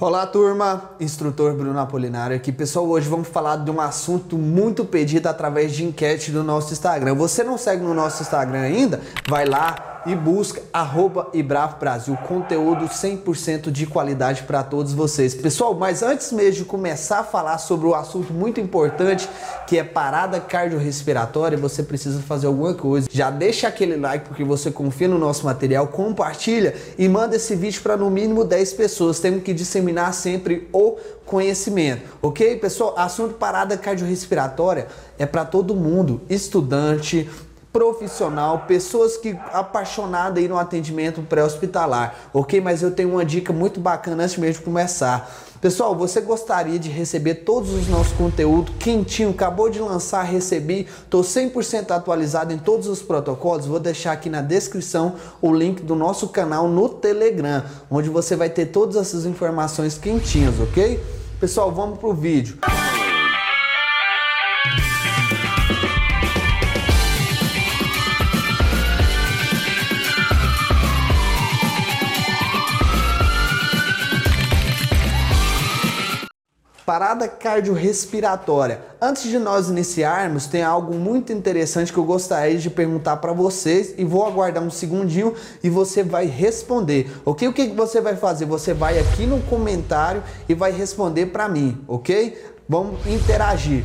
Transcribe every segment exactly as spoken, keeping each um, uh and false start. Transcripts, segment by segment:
Olá turma, instrutor Bruno Apolinário aqui. Pessoal, hoje vamos falar de um assunto muito pedido através de enquete do nosso Instagram. Você não segue no nosso Instagram ainda? Vai lá e busca arroba IBRAFE Brasil, conteúdo cem por cento de qualidade para todos vocês. Pessoal, mas antes mesmo de começar a falar sobre o assunto muito importante, que é parada cardiorrespiratória, você precisa fazer alguma coisa. Já deixa aquele like porque você confia no nosso material, compartilha e manda esse vídeo para no mínimo dez pessoas. Temos que disseminar sempre o conhecimento, ok pessoal? Assunto parada cardiorrespiratória é para todo mundo, estudante, profissional, pessoas que apaixonada aí no atendimento pré-hospitalar, ok? Mas eu tenho uma dica muito bacana antes mesmo de começar. Pessoal, você gostaria de receber todos os nossos conteúdos quentinho? Acabou de lançar, recebi, tô cem por cento atualizado em todos os protocolos. Vou deixar aqui na descrição o link do nosso canal no Telegram, onde você vai ter todas essas informações quentinhas, ok? Pessoal, vamos pro vídeo. Parada cardiorrespiratória. Antes de nós iniciarmos, tem algo muito interessante que eu gostaria de perguntar para vocês e vou aguardar um segundinho e você vai responder, ok? O que você vai fazer? Você vai aqui no comentário e vai responder para mim, ok? Vamos interagir.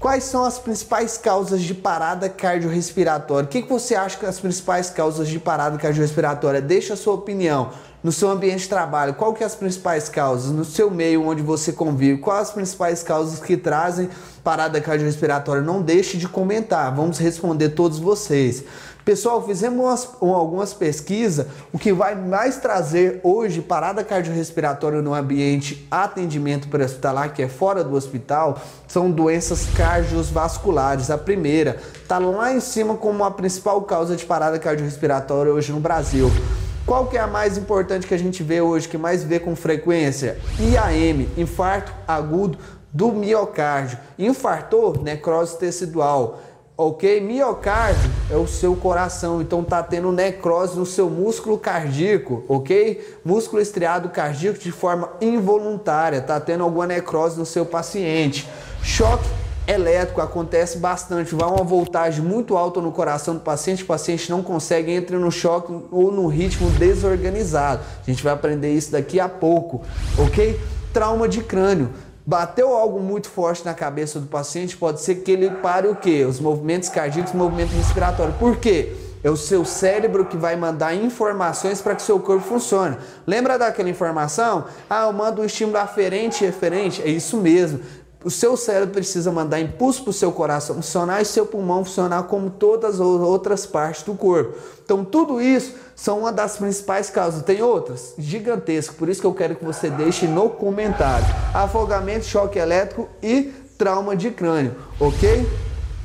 Quais são as principais causas de parada cardiorrespiratória? O que você acha que as principais causas de parada cardiorrespiratória? Deixa a sua opinião. No seu ambiente de trabalho, qual que é as principais causas? No seu meio onde você convive, quais as principais causas que trazem parada cardiorrespiratória? Não deixe de comentar, vamos responder todos vocês. Pessoal, fizemos umas, algumas pesquisas, o que vai mais trazer hoje parada cardiorrespiratória no ambiente atendimento pré-hospitalar, que é fora do hospital, são doenças cardiovasculares. A primeira está lá em cima como a principal causa de parada cardiorrespiratória hoje no Brasil. Qual que é a mais importante que a gente vê hoje, que mais vê com frequência? I A M, infarto agudo do miocárdio. Infartou, necrose tecidual. Ok? Miocárdio é o seu coração, então tá tendo necrose no seu músculo cardíaco, ok? Músculo estriado cardíaco de forma involuntária, tá tendo alguma necrose no seu paciente. Choque elétrico acontece bastante, vai uma voltagem muito alta no coração do paciente, o paciente não consegue, entra no choque ou no ritmo desorganizado. A gente vai aprender isso daqui a pouco, ok? Trauma de crânio. Bateu algo muito forte na cabeça do paciente, pode ser que ele pare o quê? Os movimentos cardíacos, movimento respiratório. Por quê? É o seu cérebro que vai mandar informações para que seu corpo funcione. Lembra daquela informação? Ah, eu mando um estímulo aferente e referente? É isso mesmo. O seu cérebro precisa mandar impulso para o seu coração funcionar e seu pulmão funcionar como todas as outras partes do corpo. Então tudo isso são uma das principais causas. Tem outras gigantescas, por isso que eu quero que você deixe no comentário. Afogamento, choque elétrico e trauma de crânio, ok?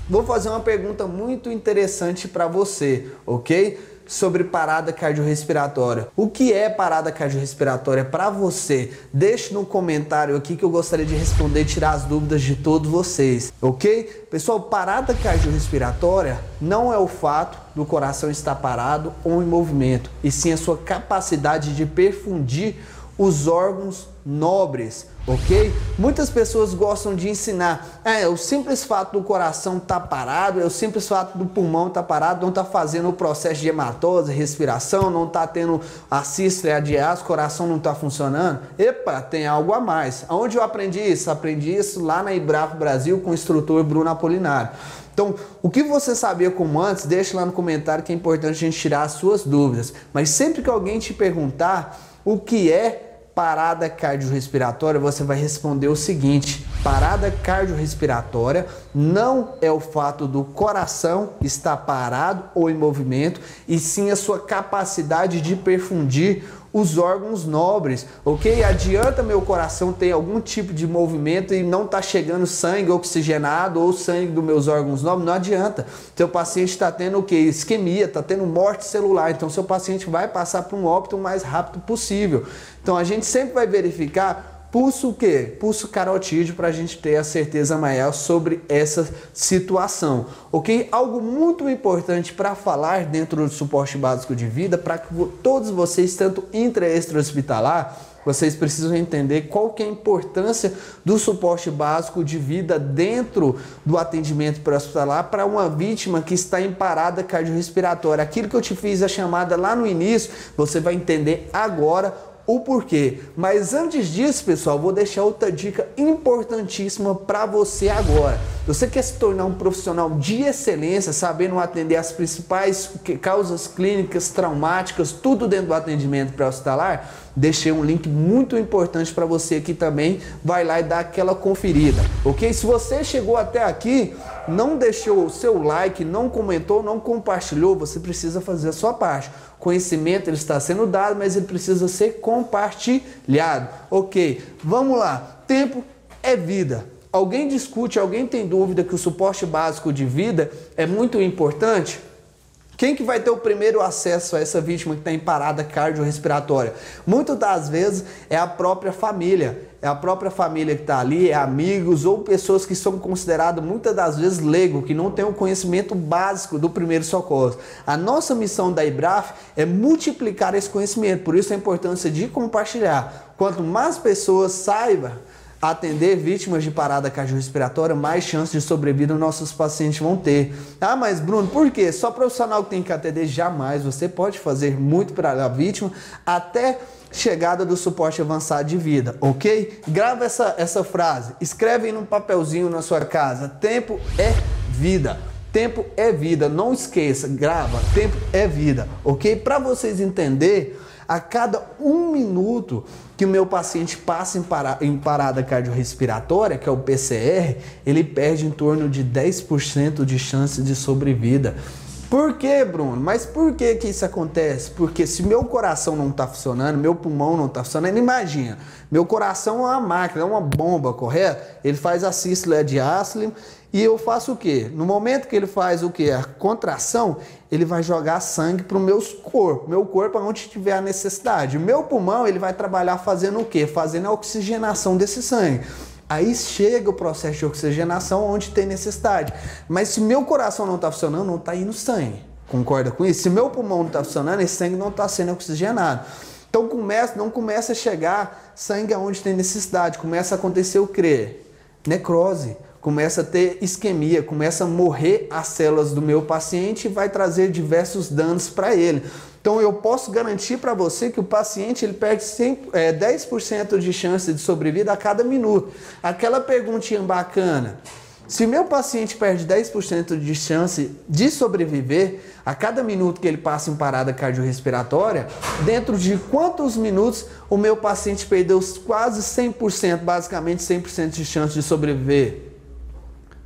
Vou fazer uma pergunta muito interessante para você, ok? Sobre parada cardiorrespiratória. O que é parada cardiorrespiratória para você? Deixe no comentário aqui que eu gostaria de responder e tirar as dúvidas de todos vocês, ok? Pessoal, parada cardiorrespiratória não é o fato do coração estar parado ou em movimento, e sim a sua capacidade de perfundir os órgãos nobres, ok? Muitas pessoas gostam de ensinar, é, o simples fato do coração estar parado, é o simples fato do pulmão estar parado, não tá fazendo o processo de hematose, respiração, não tá tendo a sístole, a diástole, o coração não tá funcionando. Epa, tem algo a mais. Aonde eu aprendi isso? Aprendi isso lá na IBRAFE Brasil com o instrutor Bruno Apolinário. Então, o que você sabia como antes, deixa lá no comentário que é importante a gente tirar as suas dúvidas. Mas sempre que alguém te perguntar o que é parada cardiorrespiratória, você vai responder o seguinte: parada cardiorrespiratória não é o fato do coração estar parado ou em movimento, e sim a sua capacidade de perfundir os órgãos nobres, ok? Adianta meu coração ter algum tipo de movimento e não tá chegando sangue oxigenado ou sangue dos meus órgãos nobres, não adianta. Seu paciente está tendo o que? Isquemia, está tendo morte celular, então seu paciente vai passar por um óbito o mais rápido possível. Então a gente sempre vai verificar pulso o quê? Pulso carotídeo para a gente ter a certeza maior sobre essa situação, ok? Algo muito importante para falar dentro do suporte básico de vida, para que todos vocês, tanto intra e extra hospitalar, vocês precisam entender qual que é a importância do suporte básico de vida dentro do atendimento pré-hospitalar para uma vítima que está em parada cardiorrespiratória. Aquilo que eu te fiz a chamada lá no início, você vai entender agora o porquê. Mas antes disso, pessoal, vou deixar outra dica importantíssima para você agora. Você quer se tornar um profissional de excelência, sabendo atender as principais causas clínicas, traumáticas, tudo dentro do atendimento pré-hospitalar? Deixei um link muito importante para você aqui também, vai lá e dá aquela conferida, ok? Se você chegou até aqui, não deixou o seu like, não comentou, não compartilhou, você precisa fazer a sua parte. Conhecimento ele está sendo dado, mas ele precisa ser compartilhado, ok? Vamos lá, tempo é vida. Alguém discute, alguém tem dúvida que o suporte básico de vida é muito importante? Quem que vai ter o primeiro acesso a essa vítima que está em parada cardiorrespiratória? Muitas das vezes é a própria família. É a própria família que está ali, é amigos ou pessoas que são consideradas muitas das vezes leigo, que não tem o conhecimento básico do primeiro socorro. A nossa missão da IBRAFE é multiplicar esse conhecimento, por isso a importância de compartilhar. Quanto mais pessoas saibam atender vítimas de parada cardiorrespiratória, mais chances de sobrevida nossos pacientes vão ter. Ah, mas Bruno, por quê? Só profissional que tem que atender? Jamais. Você pode fazer muito para a vítima até chegada do suporte avançado de vida, ok? Grava essa, essa frase, escreve em um papelzinho na sua casa. Tempo é vida. Tempo é vida. Não esqueça, grava. Tempo é vida, ok? Para vocês entenderem, a cada um minuto que o meu paciente passa em, para, em parada cardiorrespiratória, que é o P C R, ele perde em torno de dez por cento de chance de sobrevida. Por que, Bruno? Mas por que que isso acontece? Porque se meu coração não está funcionando, meu pulmão não está funcionando, imagina, meu coração é uma máquina, é uma bomba, correto? Ele faz a sístole de Haslam e eu faço o quê? No momento que ele faz o quê? A contração, ele vai jogar sangue para o meu corpo, meu corpo aonde tiver a necessidade. Meu pulmão, ele vai trabalhar fazendo o quê? Fazendo a oxigenação desse sangue. Aí chega o processo de oxigenação onde tem necessidade. Mas se meu coração não está funcionando, não está indo sangue. Concorda com isso? Se meu pulmão não está funcionando, esse sangue não está sendo oxigenado. Então começa, não começa a chegar sangue aonde tem necessidade. Começa a acontecer o quê? Necrose. Começa a ter isquemia, começa a morrer as células do meu paciente e vai trazer diversos danos para ele. Então eu posso garantir para você que o paciente ele perde dez por cento de chance de sobrevida a cada minuto. Aquela perguntinha bacana, se meu paciente perde dez por cento de chance de sobreviver a cada minuto que ele passa em parada cardiorrespiratória, dentro de quantos minutos o meu paciente perdeu quase cem por cento, basicamente cem por cento de chance de sobreviver?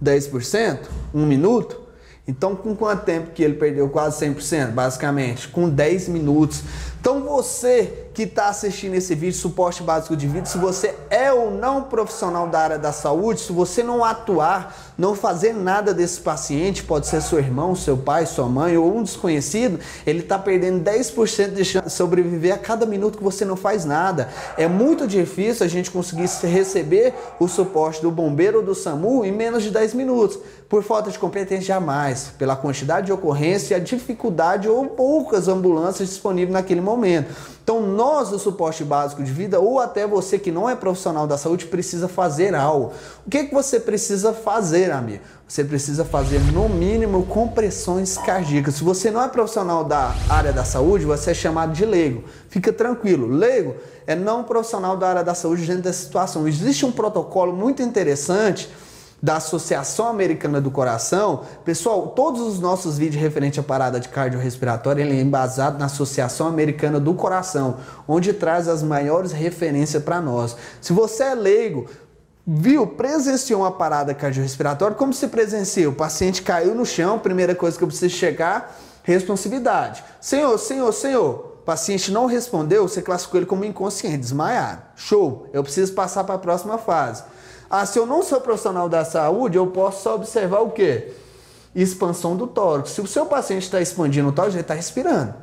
dez por cento? Um minuto? Então, com quanto tempo que ele perdeu quase cem por cento? Basicamente, com dez minutos. Então, você que está assistindo esse vídeo, suporte básico de vida, se você é ou não profissional da área da saúde, se você não atuar, não fazer nada desse paciente, pode ser seu irmão, seu pai, sua mãe ou um desconhecido, ele está perdendo dez por cento de chance de sobreviver a cada minuto que você não faz nada. É muito difícil a gente conseguir receber o suporte do bombeiro ou do SAMU em menos de dez minutos. Por falta de competência, jamais. Pela quantidade de ocorrência e a dificuldade ou poucas ambulâncias disponíveis naquele momento. Então, nós do suporte básico de vida, ou até você que não é profissional da saúde, precisa fazer algo. O que que você precisa fazer, amigo? Você precisa fazer, no mínimo, compressões cardíacas. Se você não é profissional da área da saúde, você é chamado de leigo. Fica tranquilo. Leigo é não profissional da área da saúde dentro dessa situação. Existe um protocolo muito interessante da Associação Americana do Coração. Pessoal, todos os nossos vídeos referentes à parada de cardiorrespiratória, ele é embasado na Associação Americana do Coração, onde traz as maiores referências para nós. Se você é leigo, viu, presenciou uma parada cardiorrespiratória, como se presencia? O paciente caiu no chão, primeira coisa que eu preciso checar, responsividade. Senhor, senhor, senhor. O paciente não respondeu, você classificou ele como inconsciente, desmaiado. Show, eu preciso passar para a próxima fase. Ah, se eu não sou profissional da saúde, eu posso só observar o quê? Expansão do tórax. Se o seu paciente está expandindo o tórax, ele está respirando.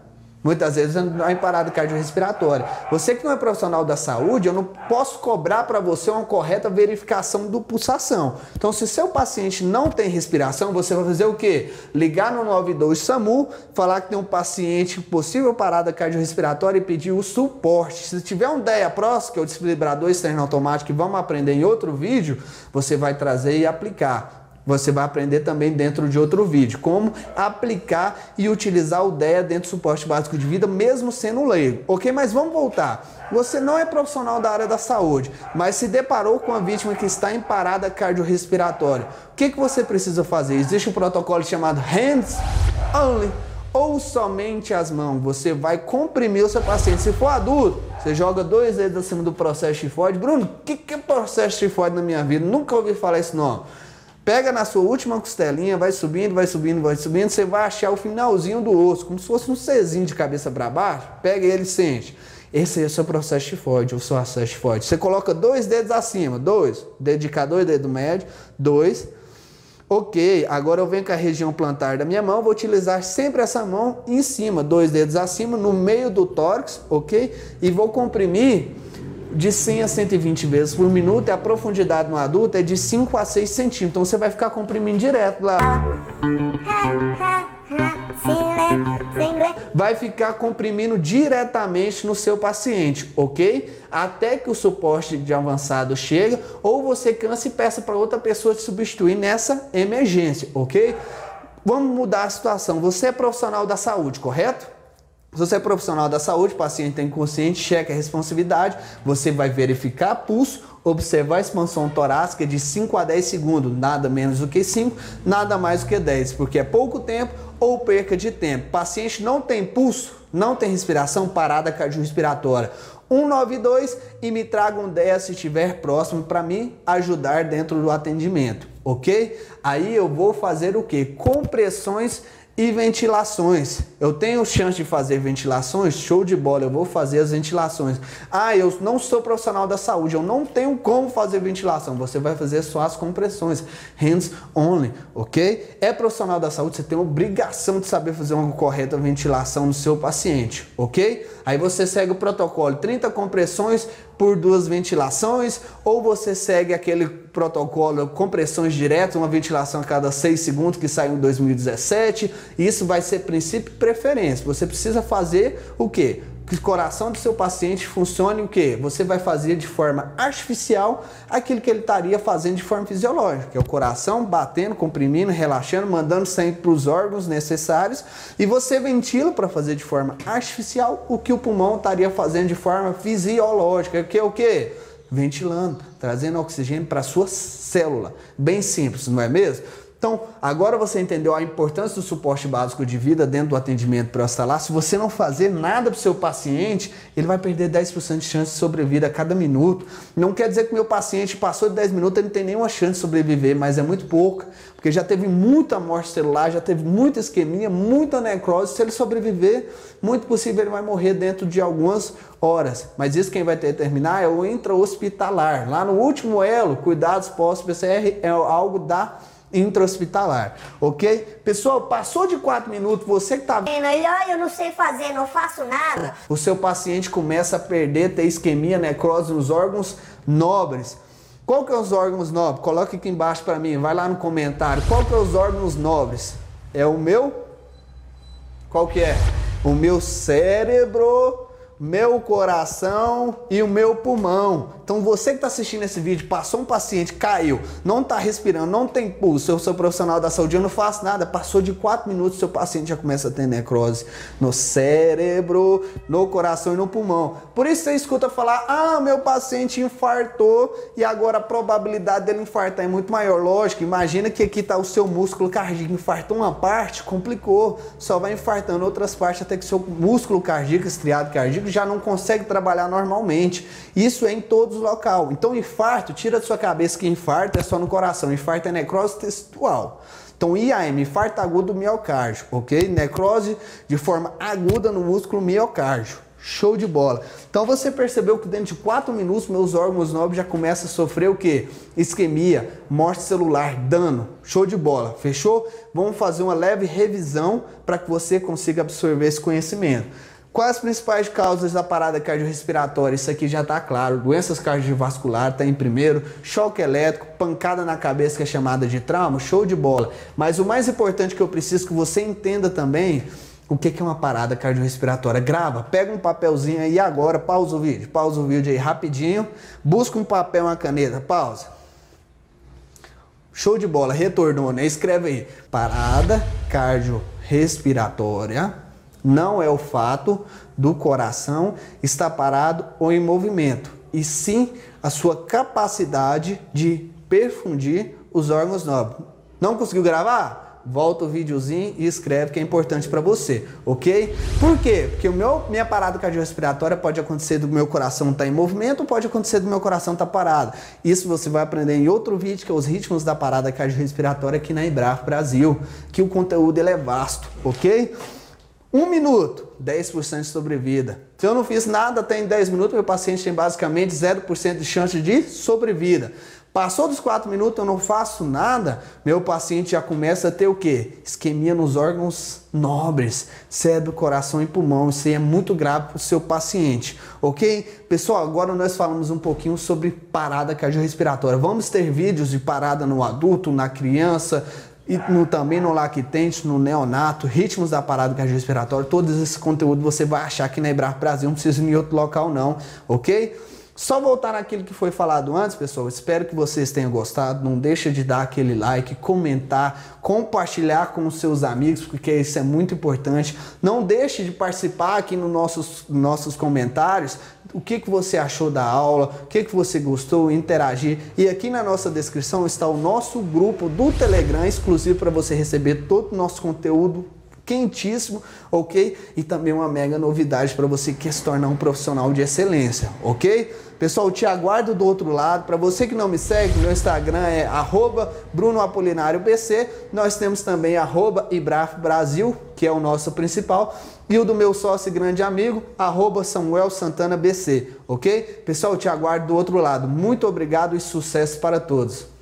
Muitas vezes não é em parada cardiorrespiratória. Você que não é profissional da saúde, eu não posso cobrar para você uma correta verificação do pulsação. Então, se seu paciente não tem respiração, você vai fazer o quê? Ligar no nove dois SAMU, falar que tem um paciente possível parada cardiorrespiratória e pedir o suporte. Se tiver um D E A-Pro, que é o desfibrador externo automático, que vamos aprender em outro vídeo, você vai trazer e aplicar. Você vai aprender também dentro de outro vídeo como aplicar e utilizar o D E A dentro do suporte básico de vida, mesmo sendo leigo, ok? Mas vamos voltar. Você não é profissional da área da saúde, mas se deparou com a vítima que está em parada cardiorrespiratória. O que, que você precisa fazer? Existe um protocolo chamado Hands Only, ou somente as mãos. Você vai comprimir o seu paciente. Se for adulto, você joga dois dedos acima do processo tifoide. Bruno, o que, que é processo tifoide na minha vida? Nunca ouvi falar esse nome. Pega na sua última costelinha, vai subindo, vai subindo, vai subindo, você vai achar o finalzinho do osso, como se fosse um Czinho de cabeça para baixo, pega ele e sente. Esse é o seu processo tifoide, o seu acesso tifoide. Você coloca dois dedos acima, dois, dedo de cá, dois, dedo médio, dois. Ok, agora eu venho com a região plantar da minha mão, vou utilizar sempre essa mão em cima, dois dedos acima, no meio do tórax, ok? E vou comprimir de cem a cento e vinte vezes por minuto, e a profundidade no adulto é de cinco a seis centímetros. Então você vai ficar comprimindo direto lá. Vai ficar comprimindo diretamente no seu paciente, ok? Até que o suporte de avançado chega, ou você cansa e peça para outra pessoa te substituir nessa emergência, ok? Vamos mudar a situação. Você é profissional da saúde, correto? Se você é profissional da saúde, o paciente tem consciente, checa a responsividade, você vai verificar pulso, observar a expansão torácica de cinco a dez segundos, nada menos do que cinco, nada mais do que dez, porque é pouco tempo ou perca de tempo. O paciente não tem pulso, não tem respiração, parada cardiorrespiratória. um nove dois e me traga um D E A se estiver próximo para me ajudar dentro do atendimento, ok? Aí eu vou fazer o quê? Compressões e ventilações. Eu tenho chance de fazer ventilações? Show de bola, eu vou fazer as ventilações. Ah, eu não sou profissional da saúde, eu não tenho como fazer ventilação. Você vai fazer só as compressões, hands only, ok? É profissional da saúde, você tem a obrigação de saber fazer uma correta ventilação no seu paciente, ok? Aí você segue o protocolo, trinta compressões por duas ventilações, ou você segue aquele protocolo compressões diretas, uma ventilação a cada seis segundos, que saiu em dois mil e dezessete. Isso vai ser princípio e preferência. Você precisa fazer o quê? Que o coração do seu paciente funcione o quê? Você vai fazer de forma artificial aquilo que ele estaria fazendo de forma fisiológica, que é o coração batendo, comprimindo, relaxando, mandando sangue para os órgãos necessários, e você ventila para fazer de forma artificial o que o pulmão estaria fazendo de forma fisiológica, que é o quê? Ventilando, trazendo oxigênio para a sua célula. Bem simples, não é mesmo? Então, agora você entendeu a importância do suporte básico de vida dentro do atendimento pré-hospitalar. Se você não fazer nada para o seu paciente, ele vai perder dez por cento de chance de sobreviver a cada minuto. Não quer dizer que meu paciente passou de dez minutos, ele não tem nenhuma chance de sobreviver, mas é muito pouca, porque já teve muita morte celular, já teve muita isquemia, muita necrose. Se ele sobreviver, muito possível ele vai morrer dentro de algumas horas. Mas isso quem vai determinar é o intra-hospitalar. Lá no último elo, cuidados pós-P C R é algo da intra-hospitalar, ok? Pessoal, passou de quatro minutos, você que tá vendo aí, eu não sei fazer, não faço nada. O seu paciente começa a perder, ter isquemia, necrose nos órgãos nobres. Qual que é os órgãos nobres? Coloca aqui embaixo para mim, vai lá no comentário. Qual que é os órgãos nobres? É o meu? Qual que é? O meu cérebro, meu coração e o meu pulmão. Então você que está assistindo esse vídeo, passou um paciente, caiu, não está respirando, não tem pulso, eu sou profissional da saúde, eu não faço nada, passou de quatro minutos, seu paciente já começa a ter necrose no cérebro, no coração e no pulmão. Por isso você escuta falar, ah, meu paciente infartou e agora a probabilidade dele infartar é muito maior. Lógico, imagina que aqui está o seu músculo cardíaco, infartou uma parte, complicou, só vai infartando outras partes até que seu músculo cardíaco, estriado cardíaco, já não consegue trabalhar normalmente. Isso é em todos os locais. Então, infarto, tira da sua cabeça que infarto é só no coração. Infarto é necrose textual. Então, I A M, infarto agudo do miocárdio, ok? Necrose de forma aguda no músculo miocárdio. Show de bola. Então, você percebeu que dentro de quatro minutos, meus órgãos nobres já começam a sofrer o quê? Isquemia, morte celular, dano. Show de bola. Fechou? Vamos fazer uma leve revisão para que você consiga absorver esse conhecimento. Quais as principais causas da parada cardiorrespiratória? Isso aqui já está claro. Doenças cardiovasculares está em primeiro, choque elétrico, pancada na cabeça que é chamada de trauma, show de bola. Mas o mais importante que eu preciso que você entenda também o que é uma parada cardiorrespiratória. Grava, pega um papelzinho aí agora, pausa o vídeo, pausa o vídeo aí rapidinho, busca um papel, uma caneta, pausa. Show de bola, retornou, né? Escreve aí, parada cardiorrespiratória. Não é o fato do coração estar parado ou em movimento, e sim a sua capacidade de perfundir os órgãos nobres. Não conseguiu gravar? Volta o videozinho e escreve que é importante para você, ok? Por quê? Porque o meu, minha parada cardiorrespiratória pode acontecer do meu coração estar em movimento ou pode acontecer do meu coração estar parado. Isso você vai aprender em outro vídeo, que é os ritmos da parada cardiorrespiratória aqui na IBRAFE Brasil, que o conteúdo ele é vasto, ok? Um minuto, dez por cento de sobrevida. Se eu não fiz nada, tem dez minutos, meu paciente tem basicamente zero por cento de chance de sobrevida. Passou dos quatro minutos, eu não faço nada, meu paciente já começa a ter o quê? Isquemia nos órgãos nobres, cérebro, coração e pulmão. Isso aí é muito grave para o seu paciente, ok? Pessoal, agora nós falamos um pouquinho sobre parada cardiorrespiratória. Vamos ter vídeos de parada no adulto, na criança, e no, também no lactente, no neonato, ritmos da parada cardiorrespiratória. Todo esse conteúdo você vai achar aqui na IBRAFE Brasil, não precisa ir em outro local não, ok? Só voltar naquilo que foi falado antes, pessoal. Espero que vocês tenham gostado. Não deixa de dar aquele like, comentar, compartilhar com os seus amigos, porque isso é muito importante. Não deixe de participar aqui nos nossos, nossos comentários. O que, que você achou da aula, o que, que você gostou, interagir. E aqui na nossa descrição está o nosso grupo do Telegram, exclusivo para você receber todo o nosso conteúdo quentíssimo, ok? E também uma mega novidade para você que quer se tornar um profissional de excelência, ok? Pessoal, eu te aguardo do outro lado. Para você que não me segue, meu Instagram é arroba bruno apolinário b c. Nós temos também arroba IBRAFE Brasil, que é o nosso principal, e o do meu sócio e grande amigo, arroba samuel santana b c, ok? Pessoal, eu te aguardo do outro lado. Muito obrigado e sucesso para todos.